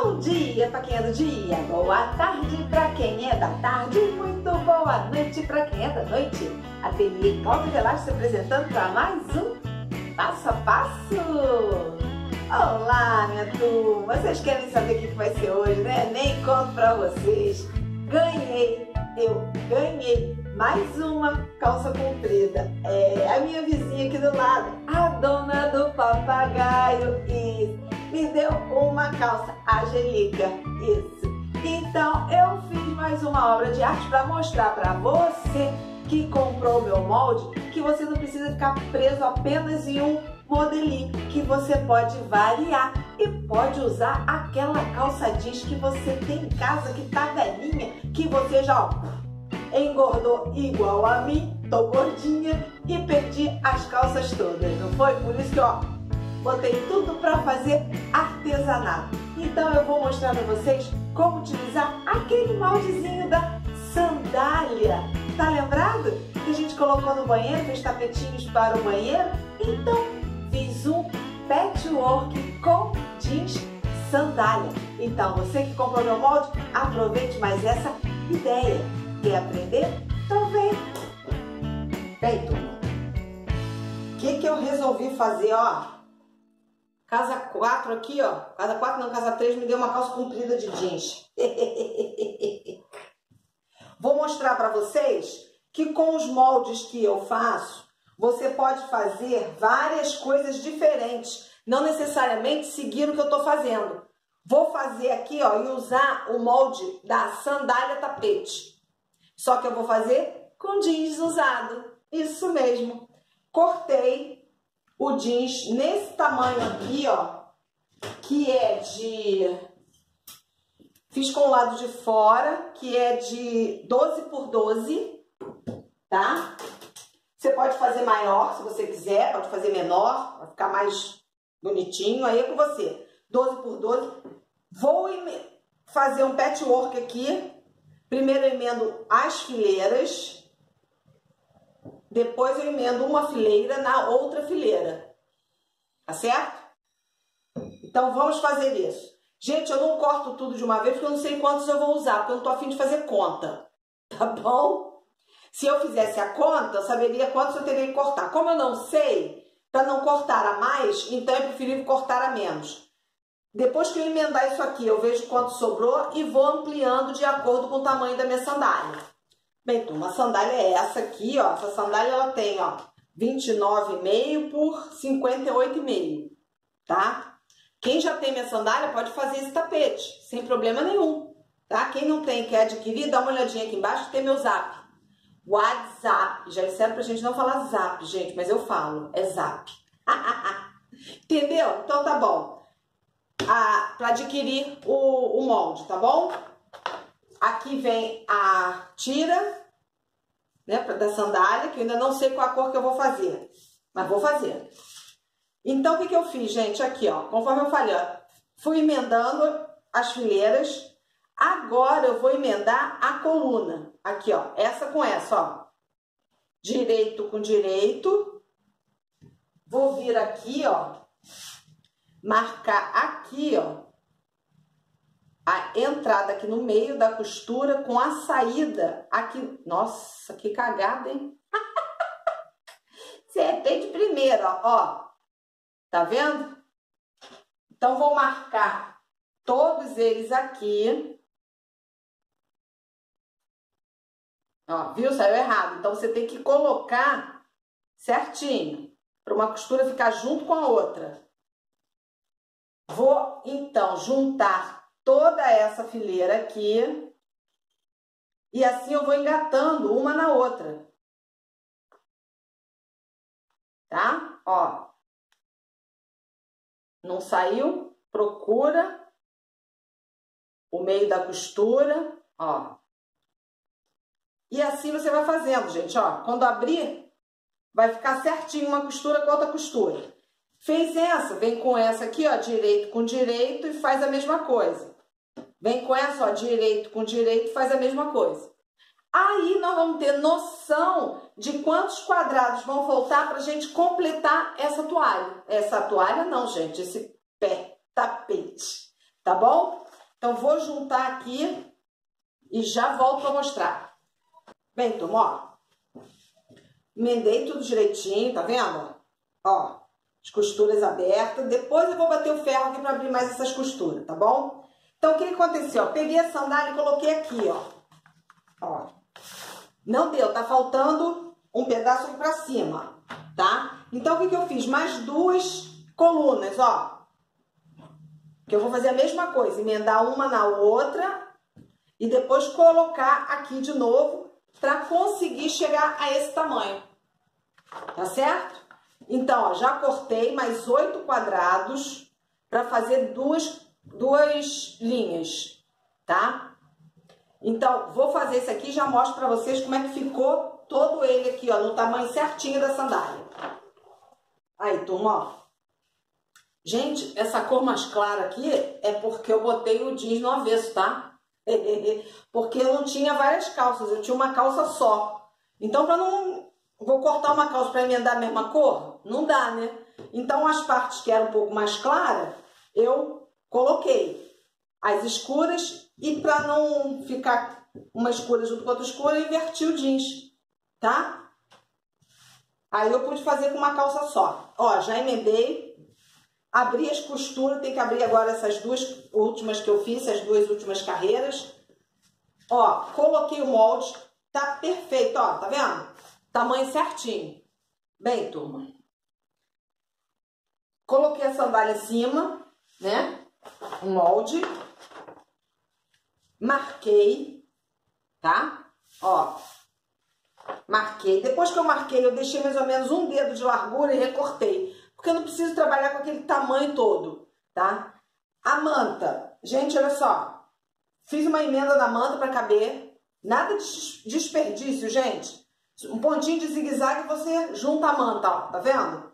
Bom dia para quem é do dia, boa tarde para quem é da tarde, muito boa noite para quem é da noite. Ateliê Cláudia Velasco se apresentando para mais um Passo a Passo. Olá, minha turma, vocês querem saber o que vai ser hoje, né? Nem conto para vocês. Eu ganhei mais uma calça comprida. É a minha vizinha aqui do lado, a dona do papagaio, e me deu uma calça, a Angelica, isso. Então eu fiz mais uma obra de arte para mostrar para você que comprou o meu molde que você não precisa ficar preso apenas em um modelinho, que você pode variar e pode usar aquela calça jeans que você tem em casa, que tá velhinha, que você já engordou igual a mim, tô gordinha e perdi as calças todas, não foi? Por isso que botei tudo para fazer artesanato. Então eu vou mostrar para vocês como utilizar aquele moldezinho da sandália. Tá lembrado que a gente colocou no banheiro, fez tapetinhos para o banheiro? Então fiz um patchwork com jeans sandália. Então você que comprou meu molde, aproveite mais essa ideia. Quer aprender? Então vem! Bem, turma, o que eu resolvi fazer, ó? Casa 4 aqui, ó. Casa 4 não, casa 3 me deu uma calça comprida de jeans. Vou mostrar pra vocês que com os moldes que eu faço, você pode fazer várias coisas diferentes. Não necessariamente seguir o que eu tô fazendo. Vou fazer aqui, ó, e usar o molde da sandália tapete. Só que eu vou fazer com jeans usado. Isso mesmo. Cortei o jeans nesse tamanho aqui, ó, que é de... Fiz com o lado de fora, que é de 12 por 12, tá? Você pode fazer maior, se você quiser, pode fazer menor, vai ficar mais bonitinho, aí é com você. 12 por 12. Vou fazer um patchwork aqui. Primeiro eu emendo as fileiras. Depois eu emendo uma fileira na outra fileira, tá certo? Então vamos fazer isso. Gente, eu não corto tudo de uma vez porque eu não sei quantos eu vou usar, porque eu não tô a fim de fazer conta, tá bom? Se eu fizesse a conta, eu saberia quantos eu teria que cortar. Como eu não sei, para não cortar a mais, então é preferível cortar a menos. Depois que eu emendar isso aqui, eu vejo quanto sobrou e vou ampliando de acordo com o tamanho da minha sandália. Bem, turma, a sandália é essa aqui, ó. Essa sandália, ela tem, ó, 29,5 por 58,5, tá? Quem já tem minha sandália pode fazer esse tapete, sem problema nenhum, tá? Quem não tem e quer adquirir, dá uma olhadinha aqui embaixo, que tem meu zap. WhatsApp. Já disseram pra gente não falar zap, gente, mas eu falo, é zap. Entendeu? Então tá bom. Pra adquirir o molde, tá bom? Aqui vem a tira, né, da sandália, que eu ainda não sei qual a cor que eu vou fazer, mas vou fazer. Então, o que eu fiz, gente? Aqui, ó, conforme eu falei, ó, fui emendando as fileiras. Agora eu vou emendar a coluna. Aqui, ó, essa com essa, ó. Direito com direito. Vou vir aqui, ó, marcar aqui, ó, a entrada aqui no meio da costura com a saída aqui. Nossa, que cagada, hein? Você tem de primeira, ó. Tá vendo? Então, vou marcar todos eles aqui. Ó, viu? Saiu errado. Então, você tem que colocar certinho, para uma costura ficar junto com a outra. Vou, então, juntar toda essa fileira aqui, e assim eu vou engatando uma na outra, tá? Ó, não saiu? Procura o meio da costura, ó. E assim você vai fazendo, gente, ó. Quando abrir, vai ficar certinho uma costura com outra costura. Fez essa, vem com essa aqui, ó, direito com direito e faz a mesma coisa. Vem com essa, ó, direito com direito, faz a mesma coisa. Aí nós vamos ter noção de quantos quadrados vão faltar pra gente completar essa toalha. Essa toalha não, gente, esse pé tapete, tá bom? Então, vou juntar aqui e já volto para mostrar. Bem, turma, ó. Emendei tudo direitinho, tá vendo? Ó, as costuras abertas. Depois eu vou bater o ferro aqui para abrir mais essas costuras, tá bom? Então, o que aconteceu? Ó, peguei a sandália e coloquei aqui, ó. Ó. Não deu, tá faltando um pedaço para cima, tá? Então, o que que eu fiz? Mais duas colunas, ó. Que eu vou fazer a mesma coisa, emendar uma na outra e depois colocar aqui de novo para conseguir chegar a esse tamanho. Tá certo? Então, ó, já cortei mais 8 quadrados para fazer duas linhas, tá? Então, vou fazer isso aqui e já mostro pra vocês como é que ficou todo ele aqui, ó, no tamanho certinho da sandália. Aí, turma, ó. Gente, essa cor mais clara aqui é porque eu botei o jeans no avesso, tá? Porque eu não tinha várias calças, eu tinha uma calça só. Então, pra não... Vou cortar uma calça pra emendar a mesma cor? Não dá, né? Então, as partes que eram um pouco mais claras, eu coloquei as escuras e para não ficar uma escura junto com outra escura, eu inverti o jeans, tá? Aí eu pude fazer com uma calça só. Ó, já emendei, abri as costuras, tem que abrir agora essas duas últimas que eu fiz, as duas últimas carreiras. Ó, coloquei o molde, tá perfeito, ó, tá vendo? Tamanho certinho. Bem, turma, coloquei a sandália em cima, né? Um molde, marquei, tá? Ó, marquei. Depois que eu marquei, eu deixei mais ou menos um dedo de largura e recortei, porque eu não preciso trabalhar com aquele tamanho todo, tá? A manta, gente, olha só, fiz uma emenda da manta para caber, nada de desperdício, gente. Um pontinho de zigue-zague você junta a manta, ó, tá vendo?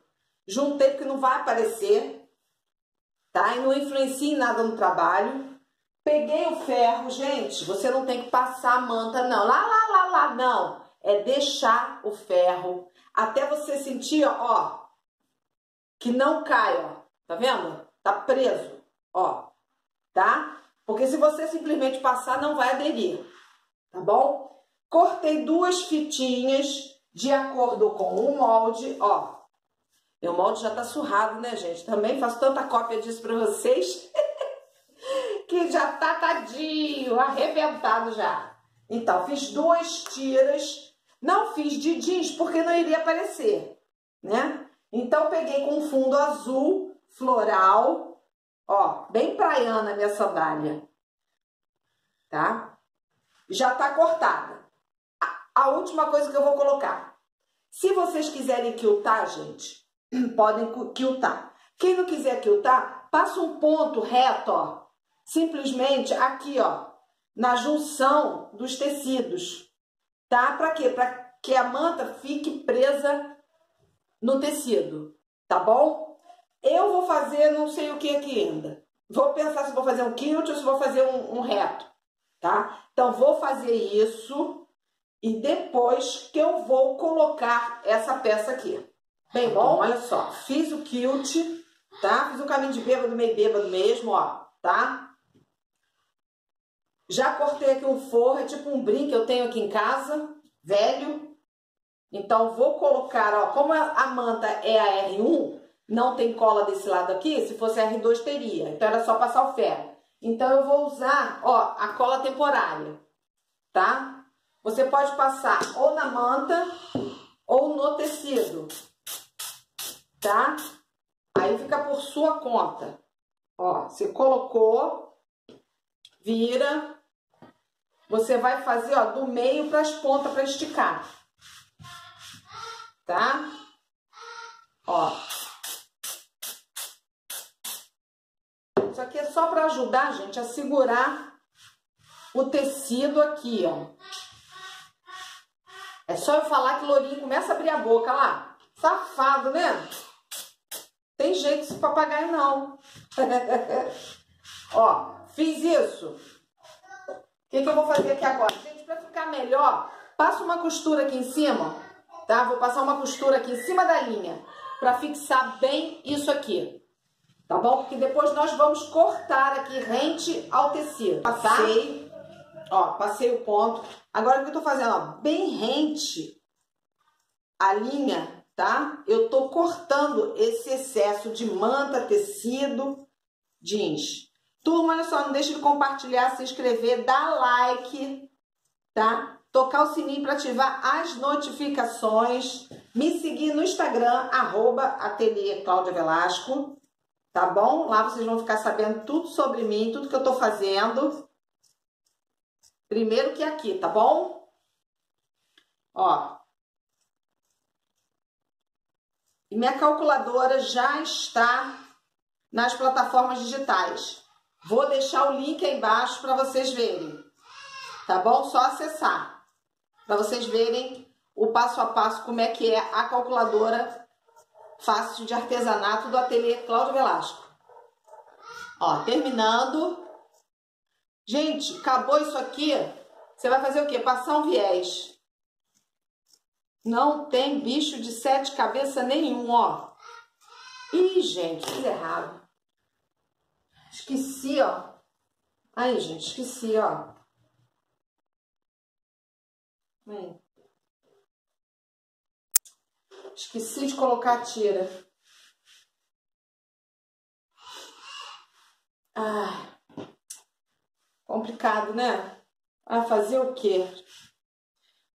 Juntei porque não vai aparecer. Tá? E não influencia em nada no trabalho. Peguei o ferro, gente. Você não tem que passar a manta, não. Lá, não. É deixar o ferro até você sentir, ó, que não cai, ó. Tá vendo? Tá preso, ó. Tá? Porque se você simplesmente passar, não vai aderir. Tá bom? Cortei duas fitinhas de acordo com o molde, ó. Meu molde já tá surrado, né, gente? Também faço tanta cópia disso pra vocês que já tá tadinho, arrebentado já. Então, fiz duas tiras. Não fiz de jeans porque não iria aparecer, né? Então, peguei com fundo azul, floral, ó, bem praiana a minha sandália, tá? Já tá cortada. A última coisa que eu vou colocar. Se vocês quiserem quiltar, gente... Podem quiltar. Quem não quiser quiltar, passa um ponto reto, ó. Simplesmente aqui, ó. Na junção dos tecidos. Tá? Pra quê? Pra que a manta fique presa no tecido. Tá bom? Eu vou fazer não sei o que aqui ainda. Vou pensar se vou fazer um quilt ou se vou fazer um reto. Tá? Então, vou fazer isso. E depois que eu vou colocar essa peça aqui. Bem, bom, olha só, fiz o quilt, tá? Fiz o caminho de bêbado, meio bêbado mesmo, ó, tá? Já cortei aqui um forro, é tipo um brim que eu tenho aqui em casa, velho. Então, vou colocar, ó, como a manta é a R1, não tem cola desse lado aqui, se fosse R2 teria. Então, era só passar o ferro. Então, eu vou usar, ó, a cola temporária, tá? Você pode passar ou na manta ou no tecido. Tá? Aí fica por sua conta. Ó, você colocou, vira. Você vai fazer, ó, do meio para as pontas para esticar. Tá? Ó. Isso aqui é só para ajudar, gente, a segurar o tecido aqui, ó. É só eu falar que o Lourinho começa a abrir a boca lá. Safado, né? Tem jeito esse papagaio, não. Ó, fiz isso. O que que eu vou fazer aqui agora? Gente, pra ficar melhor, passo uma costura aqui em cima, tá? Vou passar uma costura aqui em cima da linha, pra fixar bem isso aqui. tá bom? Porque depois nós vamos cortar aqui rente ao tecido. Passei, ó, passei o ponto. Agora o que eu tô fazendo, ó, bem rente a linha, tá? Eu tô cortando esse excesso de manta, tecido, jeans. Turma, olha só, não deixa de compartilhar, se inscrever, dar like, tá? Tocar o sininho para ativar as notificações. Me seguir no Instagram, @AteliêClaudiaVelasco, tá bom? Lá vocês vão ficar sabendo tudo sobre mim, tudo que eu tô fazendo. Primeiro que aqui, tá bom? Ó. E minha calculadora já está nas plataformas digitais. Vou deixar o link aí embaixo para vocês verem. Tá bom? Só acessar. Para vocês verem o passo a passo, como é que é a calculadora fácil de artesanato do Ateliê Cláudia Velasco. Ó, terminando. Gente, acabou isso aqui. Você vai fazer o quê? Passar um viés. Não tem bicho de 7 cabeças nenhum, ó. Ih, gente, fiz errado. Esqueci, ó. Aí, gente, esqueci, ó. Esqueci de colocar a tira. Ah, complicado, né? Ah, fazer o quê?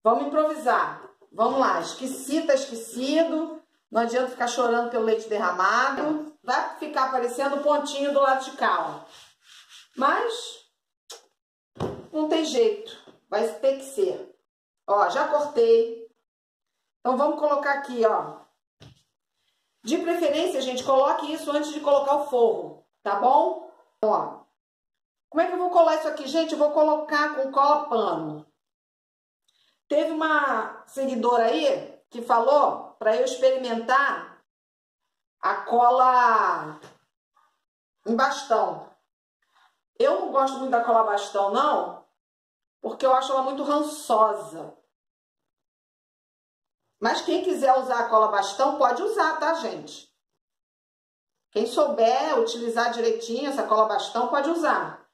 Vamos improvisar. Vamos lá. Esqueci, tá esquecido. Não adianta ficar chorando pelo leite derramado. Vai ficar aparecendo o pontinho do lado de cá, ó. Mas não tem jeito. Vai ter que ser. Ó, já cortei. Então, vamos colocar aqui, ó. De preferência, gente, coloque isso antes de colocar o forro, tá bom? Ó. Como é que eu vou colar isso aqui, gente? Eu vou colocar com cola pano. Teve uma seguidora aí que falou pra eu experimentar a cola em bastão. Eu não gosto muito da cola bastão, não. Porque eu acho ela muito rançosa. Mas quem quiser usar a cola bastão, pode usar, tá, gente? Quem souber utilizar direitinho essa cola bastão, pode usar.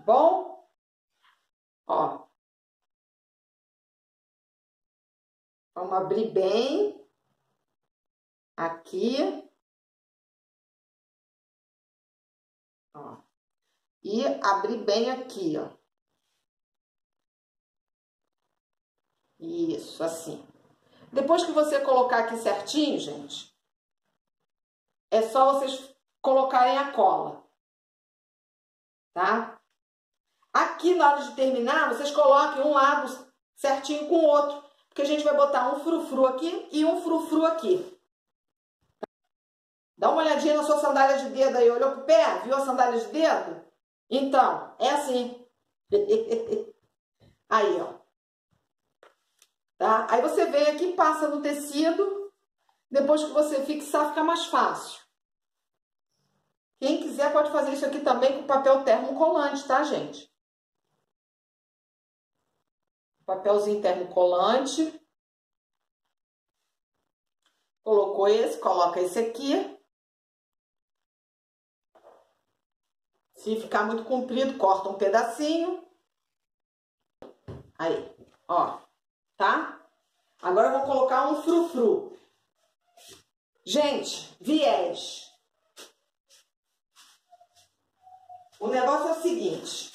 Bom? Ó. Vamos abrir bem. Aqui. Ó. E abrir bem aqui, ó. Isso, assim. Depois que você colocar aqui certinho, gente, é só vocês colocarem a cola. Tá? Aqui, na hora de terminar, vocês coloquem um lado certinho com o outro. Porque a gente vai botar um frufru aqui e um frufru aqui. Dá uma olhadinha na sua sandália de dedo aí. Olhou pro pé? Viu a sandália de dedo? Então, é assim. Aí, ó. Tá? Aí você vem aqui, passa no tecido. Depois que você fixar, fica mais fácil. Quem quiser pode fazer isso aqui também com papel termocolante, tá, gente? Papelzinho termocolante. Colocou esse, coloca esse aqui. Se ficar muito comprido, corta um pedacinho. Aí, ó, tá? Agora eu vou colocar um frufru. Gente, viés. O negócio é o seguinte.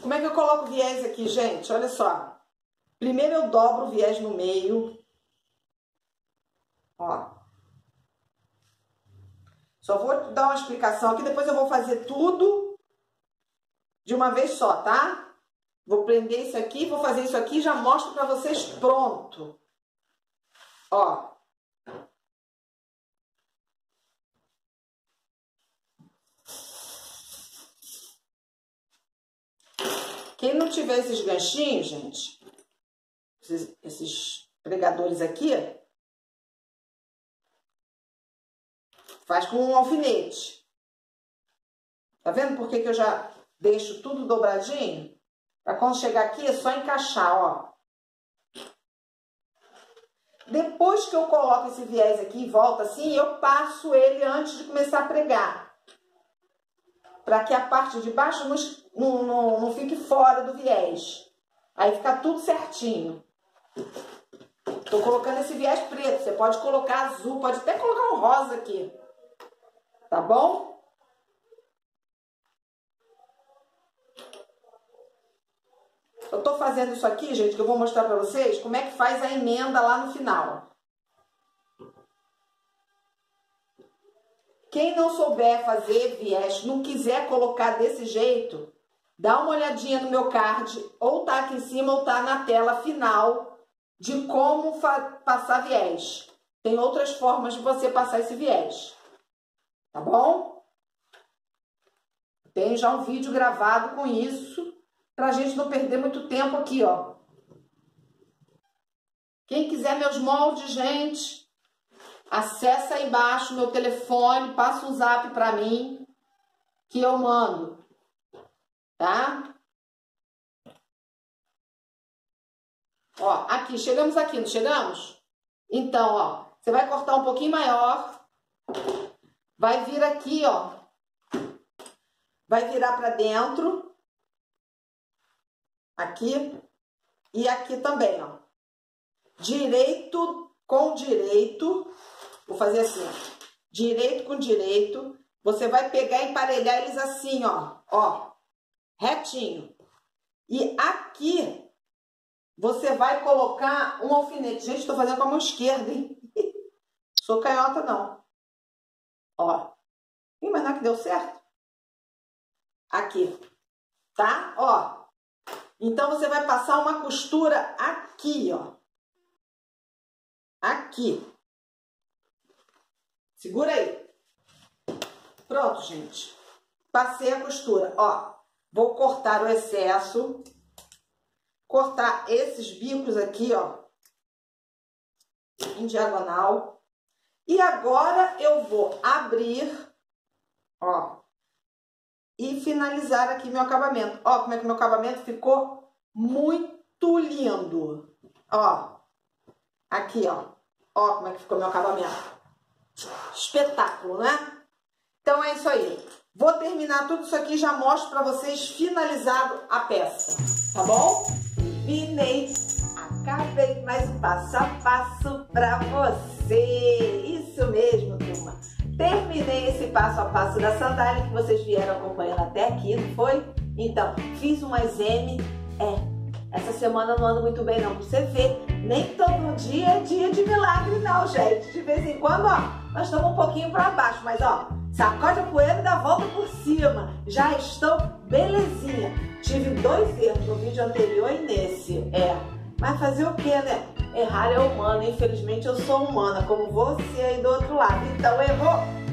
Como é que eu coloco o viés aqui, gente? Olha só. Primeiro eu dobro o viés no meio. Ó. Só vou dar uma explicação aqui, depois eu vou fazer tudo de uma vez só, tá? Vou prender isso aqui, vou fazer isso aqui e já mostro pra vocês pronto. Ó. Quem não tiver esses ganchinhos, gente, esses pregadores aqui... Faz com um alfinete. Tá vendo por que eu já deixo tudo dobradinho? Pra quando chegar aqui é só encaixar, ó. Depois que eu coloco esse viés aqui e volto assim, eu passo ele antes de começar a pregar. Para que a parte de baixo não fique fora do viés. Aí fica tudo certinho. Tô colocando esse viés preto. Você pode colocar azul, pode até colocar um rosa aqui. Tá bom? Eu tô fazendo isso aqui, gente, que eu vou mostrar pra vocês como é que faz a emenda lá no final. Quem não souber fazer viés, não quiser colocar desse jeito, dá uma olhadinha no meu card, ou tá aqui em cima, ou tá na tela final de como passar viés. Tem outras formas de você passar esse viés. Tá bom? Tem já um vídeo gravado com isso, pra gente não perder muito tempo aqui, ó. Quem quiser meus moldes, gente, acessa aí embaixo meu telefone, passa um zap pra mim, que eu mando, tá? Ó, aqui, chegamos aqui, não chegamos? Então, ó, você vai cortar um pouquinho maior, vai vir aqui, ó, vai virar pra dentro, aqui e aqui também, ó. Direito com direito, vou fazer assim, ó. Direito com direito, você vai pegar e emparelhar eles assim, ó, ó, retinho. E aqui, você vai colocar um alfinete. Gente, tô fazendo com a mão esquerda, hein? Sou canhota, não. Ó. Ih, mas não é que deu certo? Aqui, tá? Ó. Então, você vai passar uma costura aqui, ó. Aqui. Segura aí. Pronto, gente. Passei a costura, ó. Vou cortar o excesso. Cortar esses bicos aqui, ó. Em diagonal. E agora, eu vou abrir, ó. E finalizar aqui meu acabamento. Ó, como é que meu acabamento ficou muito lindo. Ó, aqui, ó. Ó, como é que ficou meu acabamento. Espetáculo, né? Então, é isso aí. Vou terminar tudo isso aqui e já mostro pra vocês finalizado a peça. Tá bom? Terminei. Acabei mais um passo a passo pra você. Isso mesmo, turma. Terminei esse passo a passo da sandália que vocês vieram acompanhando até aqui, não foi? Então, fiz umas M, essa semana não ando muito bem não, pra você ver, nem todo dia é dia de milagre não, gente. De vez em quando, ó, nós estamos um pouquinho pra baixo, mas ó, sacode a poeira e dá volta por cima, já estou belezinha. Tive dois erros no vídeo anterior e nesse, mas fazer o que, né? Errar é humano, infelizmente eu sou humana, como você aí do outro lado. Então errou,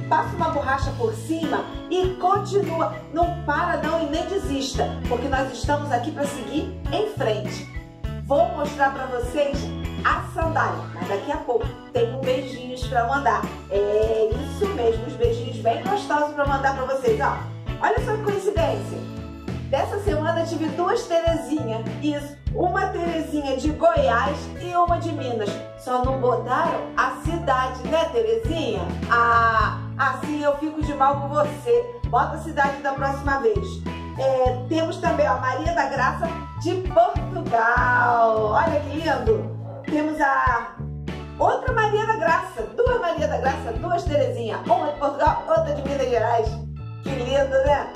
passa uma borracha por cima e continua. Não para não e nem desista, porque nós estamos aqui para seguir em frente. Vou mostrar para vocês a sandália, mas daqui a pouco tem um beijinhos para mandar. É isso mesmo, uns beijinhos bem gostosos para mandar para vocês. Ó, olha só que coincidência, dessa semana eu tive duas Terezinha, isso. Uma Terezinha de Goiás e uma de Minas. Só não botaram a cidade, né, Terezinha? Ah, assim eu fico de mal com você. Bota a cidade da próxima vez. Temos também a Maria da Graça de Portugal. Olha que lindo. Temos a outra Maria da Graça. Duas Maria da Graça, duas Terezinha. Uma de Portugal, outra de Minas Gerais. Que lindo, né?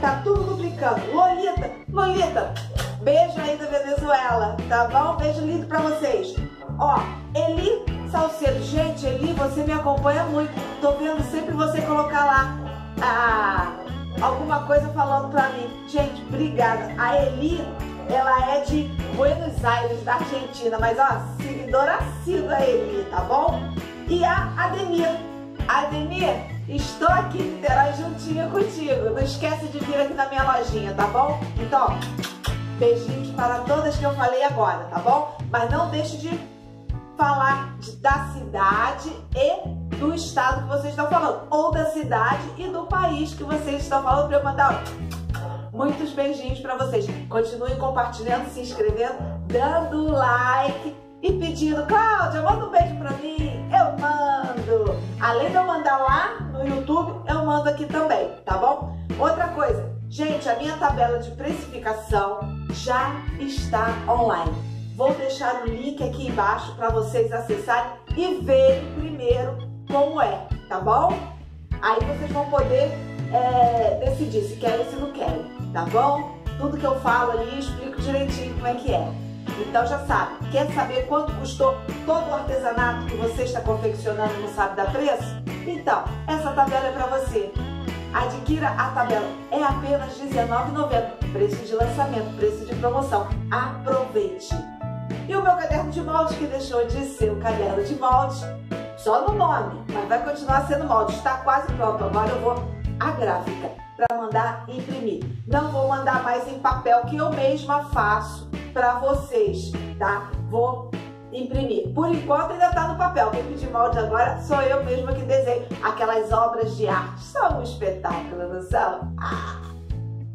Tá tudo duplicando. Lolita, Lolita, beijo aí da Venezuela, tá bom? Beijo lindo pra vocês. Ó, Eli, Salsero. Gente, Eli, você me acompanha muito. Tô vendo sempre você colocar lá alguma coisa falando pra mim. Gente, obrigada. A Eli, ela é de Buenos Aires, da Argentina. Mas, ó, seguidora assídua a Eli, tá bom? E a Ademir. Ademir, estou aqui em Niterói juntinho contigo. Não esquece de vir aqui na minha lojinha, tá bom? Então, ó, beijinhos para todas que eu falei agora, tá bom? Mas não deixe de falar da cidade e do estado que vocês estão falando. Ou da cidade e do país que vocês estão falando para eu mandar muitos beijinhos para vocês. Continuem compartilhando, se inscrevendo, dando like. e pedindo, Cláudia, manda um beijo pra mim, eu mando. Além de eu mandar lá no YouTube, eu mando aqui também, tá bom? Outra coisa, gente, a minha tabela de precificação já está online. Vou deixar o link aqui embaixo para vocês acessarem e verem primeiro como é, tá bom? Aí vocês vão poder decidir se querem ou se não querem, tá bom? Tudo que eu falo ali, explico direitinho como é que é. Então já sabe, quer saber quanto custou todo o artesanato que você está confeccionando e não sabe dar preço? Então, essa tabela é para você. Adquira a tabela, é apenas R$19,90, preço de lançamento, preço de promoção. Aproveite! E o meu caderno de moldes, que deixou de ser um caderno de moldes, só no nome, mas vai continuar sendo molde, está quase pronto. Agora eu vou à gráfica para mandar imprimir. Não vou mandar mais em papel, que eu mesma faço para vocês, tá? Vou imprimir. Por enquanto ainda tá no papel. Quem pedir molde agora sou eu mesma que desenho. Aquelas obras de arte são um espetáculo, não são? Ah,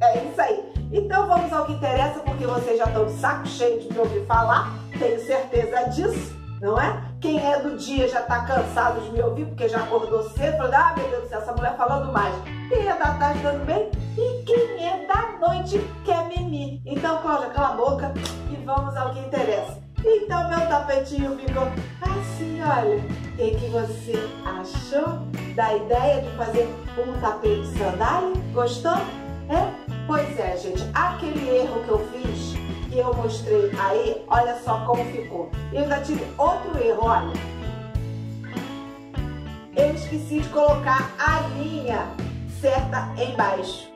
é isso aí. Então vamos ao que interessa, porque vocês já estão de saco cheio de me ouvir falar. Tenho certeza disso, não é? Quem é do dia já tá cansado de me ouvir, porque já acordou cedo, falando, ah, meu Deus do céu, essa mulher falando mais. Quem é da tarde também, e quem é da noite quer mimir. Então, Cláudia, cala a boca e vamos ao que interessa. Então, meu tapetinho ficou assim, olha. O que você achou da ideia de fazer um tapete sandália? Gostou? É? Pois é, gente, aquele erro que eu fiz, que eu mostrei aí, olha só como ficou. Eu ainda tive outro erro, olha. Eu esqueci de colocar a linha certa embaixo.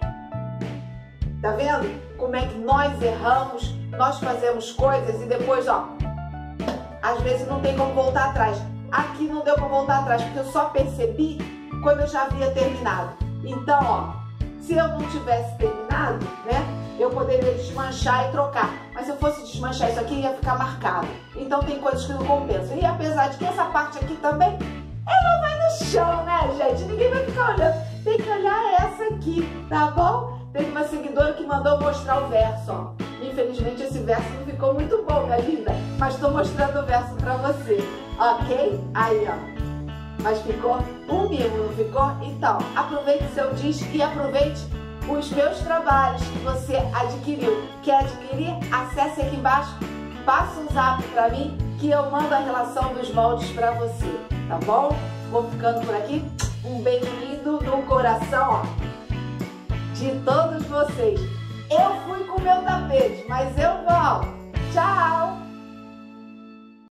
Tá vendo como é que nós erramos? Nós fazemos coisas e depois, ó, às vezes não tem como voltar atrás. Aqui não deu como voltar atrás, porque eu só percebi quando eu já havia terminado. Então, ó, se eu não tivesse terminado, né, eu poderia desmanchar e trocar. Mas se eu fosse desmanchar isso aqui, ia ficar marcado. Então tem coisas que não compensam. E apesar de que essa parte aqui também, ela vai no chão, né, gente? Ninguém vai ficar olhando. Tem que olhar essa aqui, tá bom? Teve uma seguidora que mandou mostrar o verso, ó. Infelizmente esse verso não ficou muito bom, minha linda, mas estou mostrando o verso para você, ok? Aí, ó. Mas ficou um mimo, não ficou? Então, aproveite o seu disco e aproveite os meus trabalhos que você adquiriu. Quer adquirir? Acesse aqui embaixo, passa um zap para mim que eu mando a relação dos moldes para você, tá bom? Vou ficando por aqui. Um beijo lindo no coração, ó, de todos vocês. Eu fui com o meu tapete, mas eu volto. Tchau!